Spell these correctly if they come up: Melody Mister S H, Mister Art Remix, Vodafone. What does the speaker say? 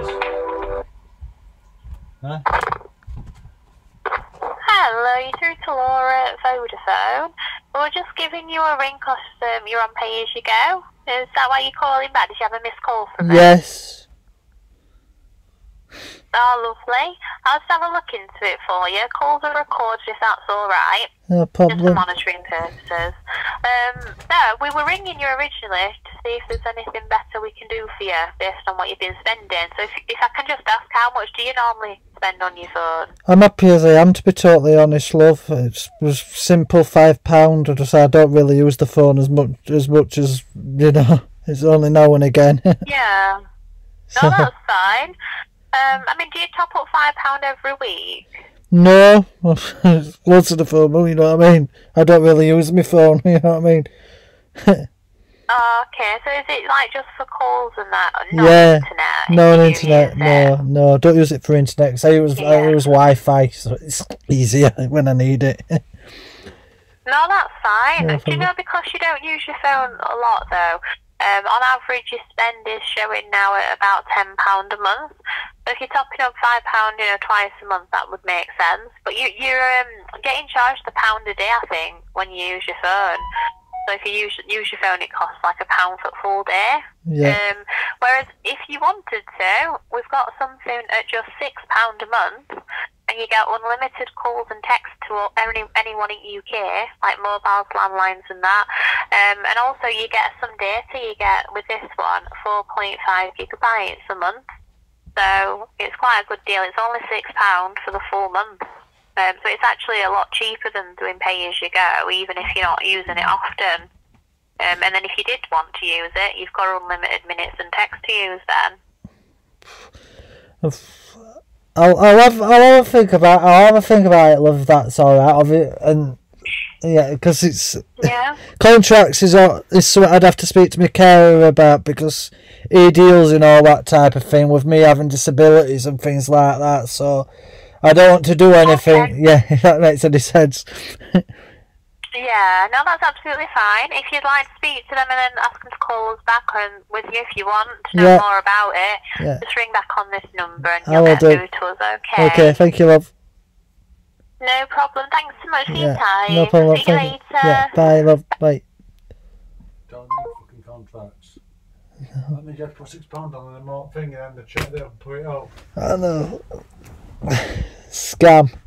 is. Huh? Hello, you're through to Laura at Vodafone. We're just giving you a ring because you're on pay as you go. Is that why you're calling back? Did you have a missed call from me? Yes. Oh, lovely. I'll just have a look into it for you. Calls are recorded if that's alright. No problem. Just for monitoring purposes. No, we were ringing you originally to see if there's anything better we can do for you based on what you've been spending. So if I can just ask, how much do you normally spend on your phone? I'm happy as I am, to be totally honest, love. It was simple £5. I just, I don't really use the phone as much as, you know, it's only now and again. Yeah. No, that's fine. I mean, do you top up £5 every week? No, lots of the phone, you know what I mean? I don't really use my phone, you know what I mean? Oh, okay, so is it like just for calls and that? Not internet? No internet, no, I don't use it for internet, because I use Wi-Fi, so it's easier when I need it. No, that's fine. No, do you know, because you don't use your phone a lot, though, on average your spend is showing now at about £10 a month. So if you're topping up £5, you know, twice a month, that would make sense. But you're getting charged £1 a day, I think, when you use your phone. So if you use your phone, it costs like £1 for a full day. Yeah. Whereas if you wanted to, we've got something at just £6 a month, and you get unlimited calls and texts to anyone in the UK, like mobiles, landlines and that. And also you get some data, you get with this one, 4.5 gigabytes a month. So it's quite a good deal. It's only £6 for the full month. So it's actually a lot cheaper than doing pay-as-you-go, even if you're not using it often. And then if you did want to use it, you've got unlimited minutes and text to use then. I'll have a think about it, love. That's all right. And yeah, because it's contracts is something I'd have to speak to my carer about, because he deals in all that type of thing with me having disabilities and things like that. So I don't want to do anything. Okay. Yeah, if that makes any sense. Yeah, no, that's absolutely fine. If you'd like to speak to them and then ask them to call us back and with you if you want to know more about it, just ring back on this number and you'll get through to us, okay? Okay, thank you, love. No problem. Thanks so much for your time. No problem. See you later. Yeah, bye, love. Bye. Don't need fucking contracts. Let me just put £6 on the remote thing and then they'll put it out. I know. Scam.